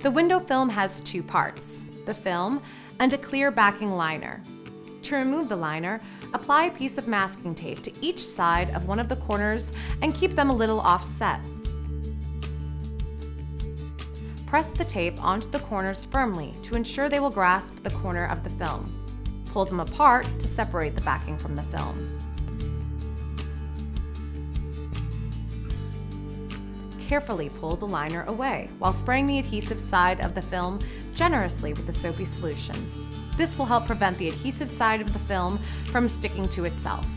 The window film has two parts, the film and a clear backing liner. To remove the liner, apply a piece of masking tape to each side of one of the corners and keep them a little offset. Press the tape onto the corners firmly to ensure they will grasp the corner of the film. Pull them apart to separate the backing from the film. Carefully pull the liner away while spraying the adhesive side of the film generously with the soapy solution. This will help prevent the adhesive side of the film from sticking to itself.